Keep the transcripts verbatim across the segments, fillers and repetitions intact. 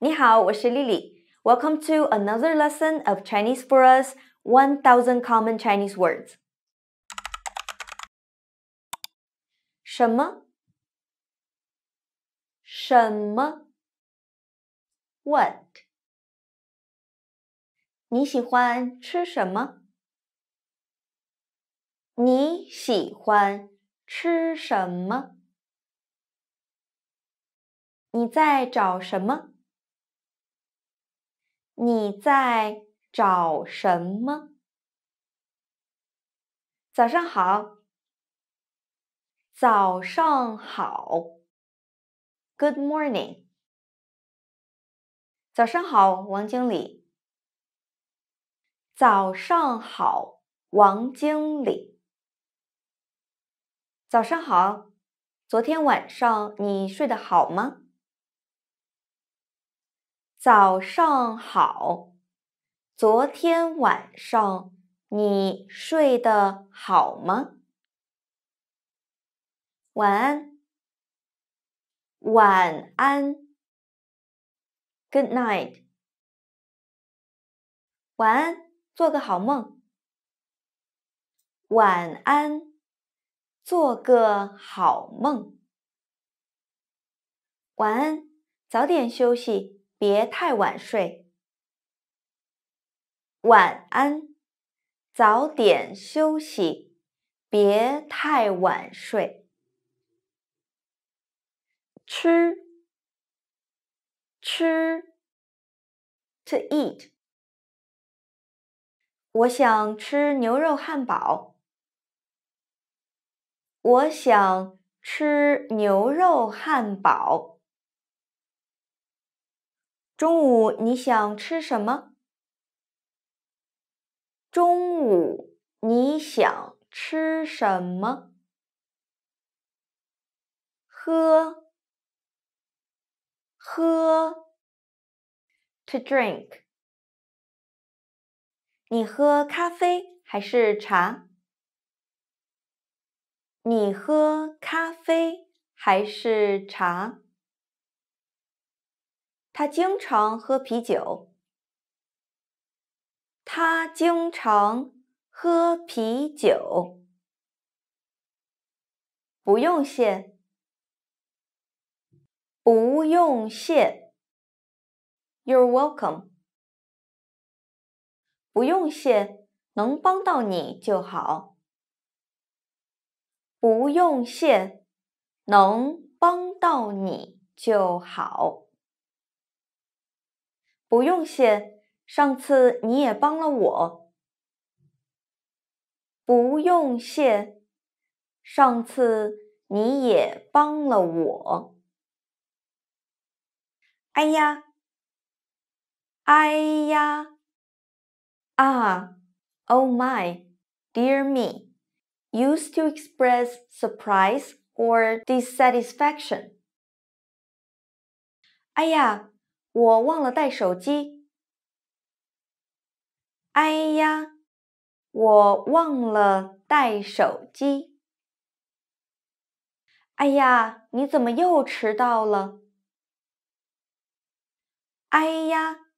你好，我是 Lily. Welcome to another lesson of Chinese for Us, one thousand Common Chinese Words. 什么？什么？ What? 你喜欢吃什么？你喜欢吃什么？你在找什么？ 你在找什么？早上好。早上好。Good morning。早上好，王经理。早上好，王经理。早上好，昨天晚上你睡得好吗？ 早上好，昨天晚上你睡得好吗？晚安，晚安 ，Good night。晚安，做个好梦。晚安，做个好梦。晚安，早点休息。 别太晚睡。晚安，早点休息，别太晚睡。吃，吃 ，to eat。我想吃牛肉汉堡。我想吃牛肉汉堡。 中午你想吃什么？中午你想吃什么？喝，喝 ，to drink。你喝咖啡还是茶？你喝咖啡还是茶？ 他经常喝啤酒。他经常喝啤酒。不用谢。不用谢。You're welcome。不用谢，能帮到你就好。不用谢，能帮到你就好。 不用谢，上次你也帮了我。不用谢，上次你也帮了我。哎呀，哎呀，啊 ，Oh my, dear me, used to express surprise or dissatisfaction. 哎呀。 我忘了带手机。哎呀，我忘了带手机。哎呀，你怎么又迟到了？哎呀，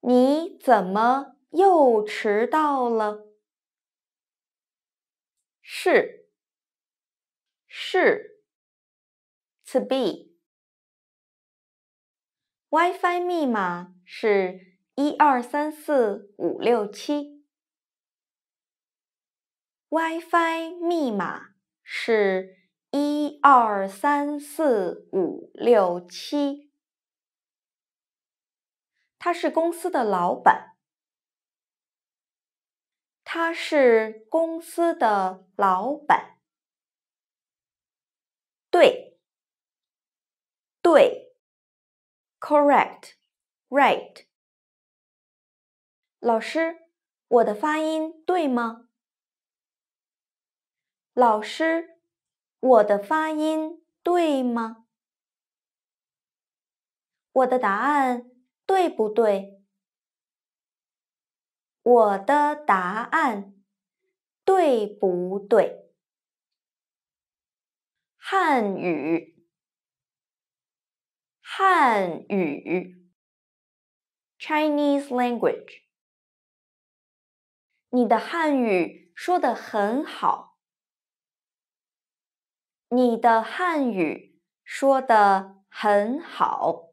你怎么又迟到了？是，是 ，to be。 WiFi 密码是一二三四五六七。WiFi 密码是一二三四五六七。他是公司的老板。他是公司的老板。对，对。 Correct, right. 老师，我的发音对吗？老师，我的发音对吗？我的答案对不对？我的答案对不对？汉语。 汉语 Chinese language. 你的汉语说得很好。你的汉语说得很好。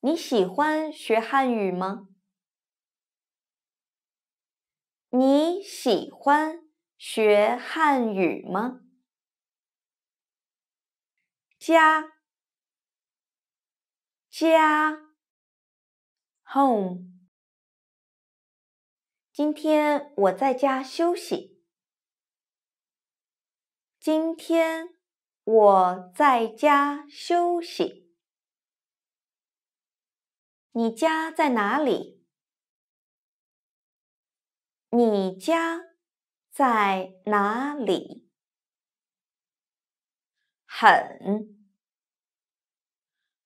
你喜欢学汉语吗？你喜欢学汉语吗？家，家 ，home。 今天我在家休息。今天我在家休息。你家在哪里？你家在哪里？很，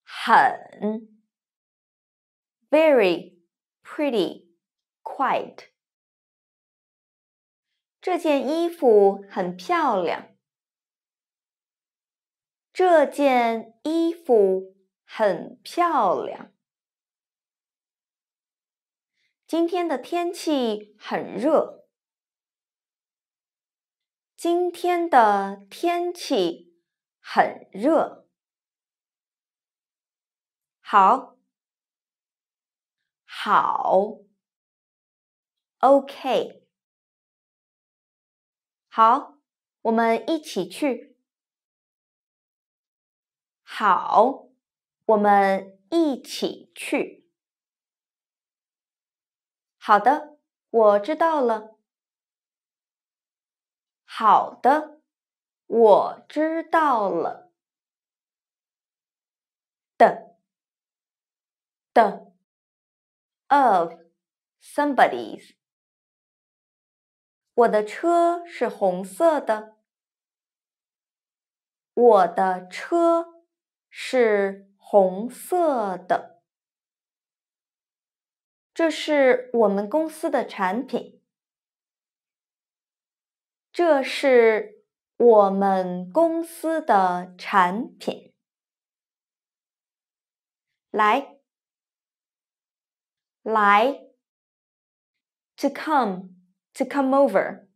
很 ，very pretty, quite。 这件衣服很漂亮。这件衣服很漂亮。今天的天气很热。今天的天气很热。好，好 ，OK。 好，我们一起去。好，我们一起去。好的，我知道了。好的，我知道了。的，的 ，of somebody's。 我的车是红色的。我的车是红色的。这是我们公司的产品。这是我们公司的产品。来，来 ，to come。 To come over.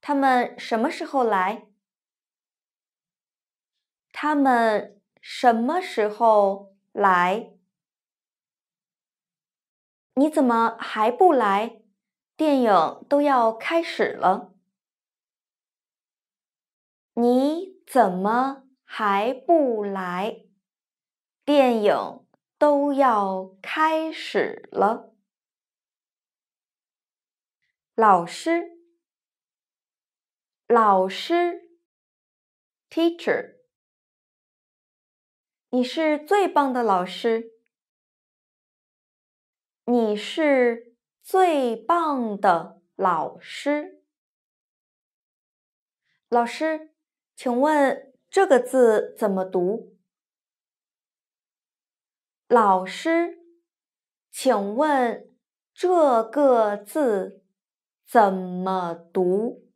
他们什么时候来？他们什么时候来？你怎么还不来？电影都要开始了。你怎么还不来？电影都要开始了。 老师，老师 ，teacher， 你是最棒的老师，你是最棒的老师。老师，请问这个字怎么读？老师，请问这个字 怎么读？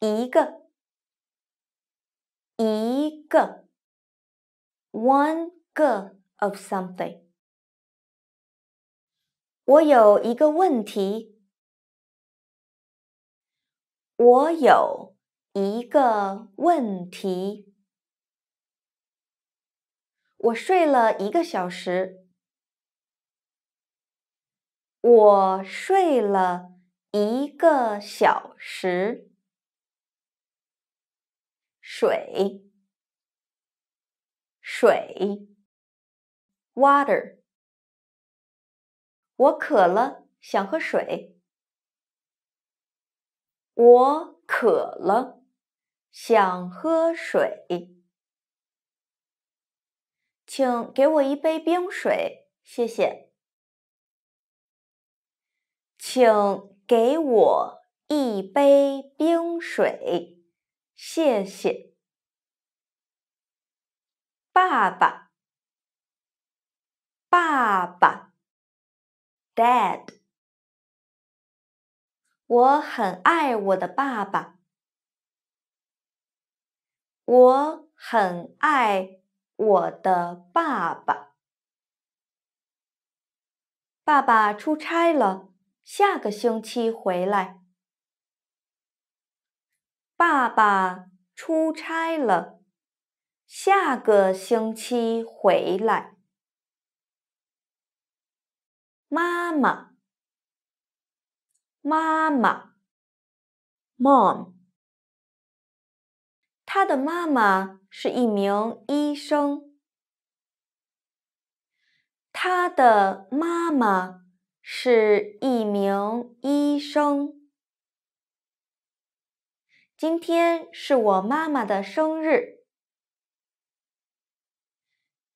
一个，一个 ，one 个 of something。我有一个问题。我有一个问题。我睡了一个小时。 我睡了一个小时。水，水 ，water。我渴了，想喝水。我渴了，想喝水。请给我一杯冰水，谢谢。 请给我一杯冰水，谢谢。爸爸，爸爸 ，Dad。我很爱我的爸爸。我很爱我的爸爸。爸爸出差了，下个星期回来。爸爸出差了，下个星期回来。妈妈，妈妈 ，mom。他的妈妈是一名医生。他的妈妈是一名医生。今天是我妈妈的生日。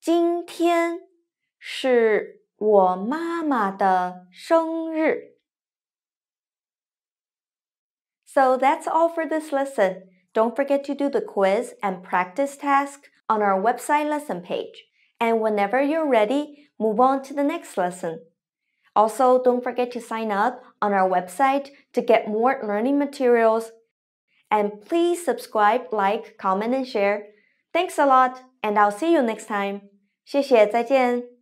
今天是我妈妈的生日。So that's all for this lesson. Don't forget to do the quiz and practice task on our website lesson page. And whenever you're ready, move on to the next lesson. Also, don't forget to sign up on our website to get more learning materials. And please subscribe, like, comment, and share. Thanks a lot, and I'll see you next time. 谢谢，再见。